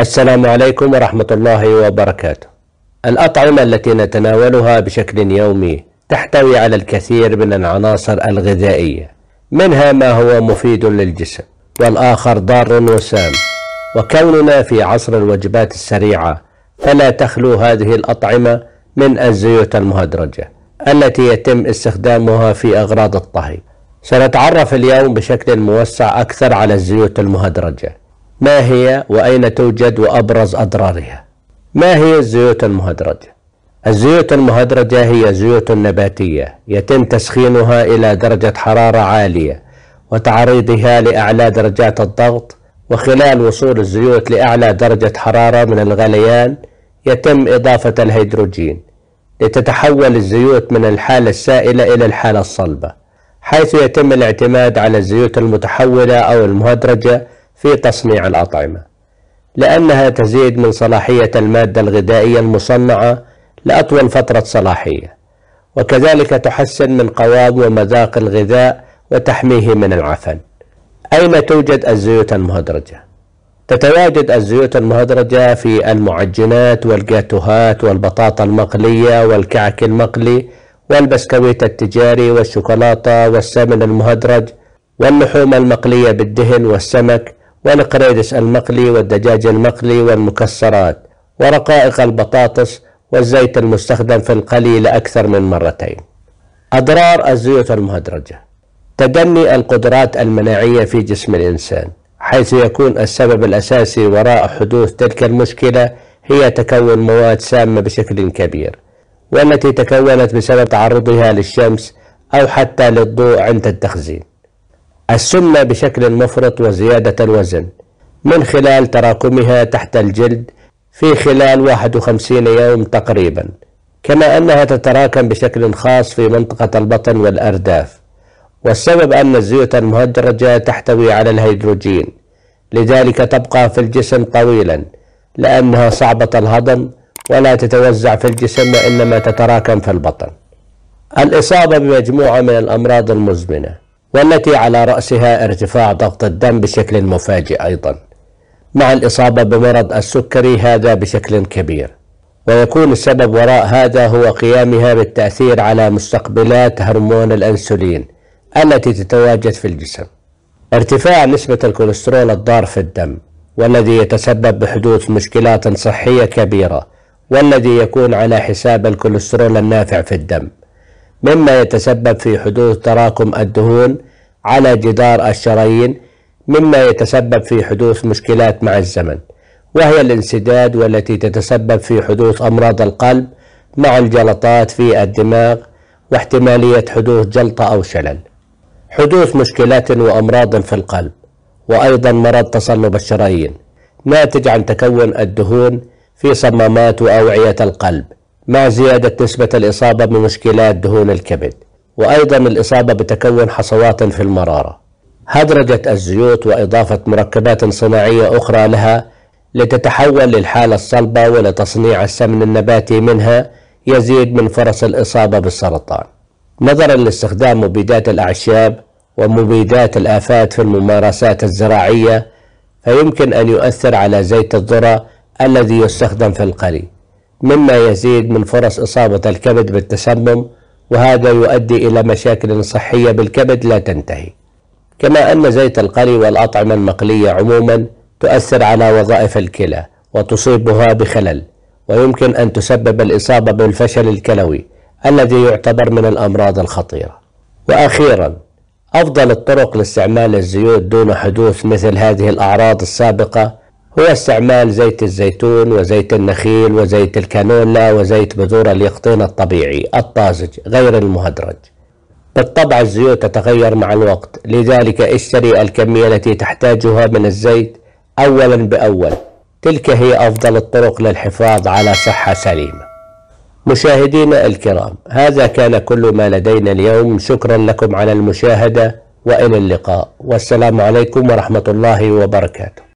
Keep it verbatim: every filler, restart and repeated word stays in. السلام عليكم ورحمة الله وبركاته. الأطعمة التي نتناولها بشكل يومي تحتوي على الكثير من العناصر الغذائية، منها ما هو مفيد للجسم والآخر ضار وسام، وكوننا في عصر الوجبات السريعة فلا تخلو هذه الأطعمة من الزيوت المهدرجة التي يتم استخدامها في أغراض الطهي. سنتعرف اليوم بشكل موسع أكثر على الزيوت المهدرجة، ما هي وأين توجد وأبرز أضرارها. ما هي الزيوت المهدرجة؟ الزيوت المهدرجة هي زيوت نباتية يتم تسخينها إلى درجة حرارة عالية وتعريضها لأعلى درجات الضغط، وخلال وصول الزيوت لأعلى درجة حرارة من الغليان يتم إضافة الهيدروجين لتتحول الزيوت من الحالة السائلة إلى الحالة الصلبة، حيث يتم الاعتماد على الزيوت المتحولة أو المهدرجة في تصنيع الأطعمة، لأنها تزيد من صلاحية المادة الغذائية المصنعة لأطول فترة صلاحية، وكذلك تحسن من قوام ومذاق الغذاء وتحميه من العفن. أين توجد الزيوت المهدرجة؟ تتواجد الزيوت المهدرجة في المعجنات والجاتوهات والبطاطا المقلية والكعك المقلي والبسكويت التجاري والشوكولاتة والسمن المهدرج واللحوم المقلية بالدهن والسمك والقريدس المقلي والدجاج المقلي والمكسرات ورقائق البطاطس والزيت المستخدم في القلي لأكثر من مرتين. أضرار الزيوت المهدرجة: تدني القدرات المناعية في جسم الإنسان، حيث يكون السبب الأساسي وراء حدوث تلك المشكلة هي تكون مواد سامة بشكل كبير، والتي تكونت بسبب تعرضها للشمس أو حتى للضوء عند التخزين. السمنة بشكل مفرط وزيادة الوزن من خلال تراكمها تحت الجلد في خلال واحد وخمسين يوم تقريبا، كما أنها تتراكم بشكل خاص في منطقة البطن والأرداف. والسبب أن الزيوت المهدرجة تحتوي على الهيدروجين، لذلك تبقى في الجسم طويلا لأنها صعبة الهضم ولا تتوزع في الجسم وإنما تتراكم في البطن. الإصابة بمجموعة من الأمراض المزمنة والتي على رأسها ارتفاع ضغط الدم بشكل مفاجئ أيضا، مع الإصابة بمرض السكري هذا بشكل كبير، ويكون السبب وراء هذا هو قيامها بالتأثير على مستقبلات هرمون الأنسولين التي تتواجد في الجسم. ارتفاع نسبة الكوليسترول الضار في الدم والذي يتسبب بحدوث مشكلات صحية كبيرة، والذي يكون على حساب الكوليسترول النافع في الدم، مما يتسبب في حدوث تراكم الدهون على جدار الشرايين، مما يتسبب في حدوث مشكلات مع الزمن، وهي الانسداد، والتي تتسبب في حدوث أمراض القلب مع الجلطات في الدماغ واحتمالية حدوث جلطة أو شلل، حدوث مشكلات وأمراض في القلب، وأيضا مرض تصلب الشرايين ناتج عن تكون الدهون في صمامات وأوعية القلب، مع زيادة نسبة الإصابة بمشكلات دهون الكبد، وأيضا الإصابة بتكون حصوات في المرارة. هدرجة الزيوت وإضافة مركبات صناعية أخرى لها لتتحول للحالة الصلبة ولتصنيع السمن النباتي منها يزيد من فرص الإصابة بالسرطان، نظرا لاستخدام مبيدات الأعشاب ومبيدات الآفات في الممارسات الزراعية، فيمكن أن يؤثر على زيت الذرة الذي يستخدم في القلي، مما يزيد من فرص إصابة الكبد بالتسمم، وهذا يؤدي إلى مشاكل صحية بالكبد لا تنتهي. كما أن زيت القلي والأطعمة المقلية عموما تؤثر على وظائف الكلى وتصيبها بخلل، ويمكن أن تسبب الإصابة بالفشل الكلوي الذي يعتبر من الأمراض الخطيرة. وأخيرا، أفضل الطرق لاستعمال الزيوت دون حدوث مثل هذه الأعراض السابقة هو استعمال زيت الزيتون وزيت النخيل وزيت الكانولا وزيت بذور اليقطين الطبيعي الطازج غير المهدرج. بالطبع الزيوت تتغير مع الوقت، لذلك اشتري الكمية التي تحتاجها من الزيت أولا بأول، تلك هي أفضل الطرق للحفاظ على صحة سليمة. مشاهدينا الكرام، هذا كان كل ما لدينا اليوم، شكرا لكم على المشاهدة وإلى اللقاء، والسلام عليكم ورحمة الله وبركاته.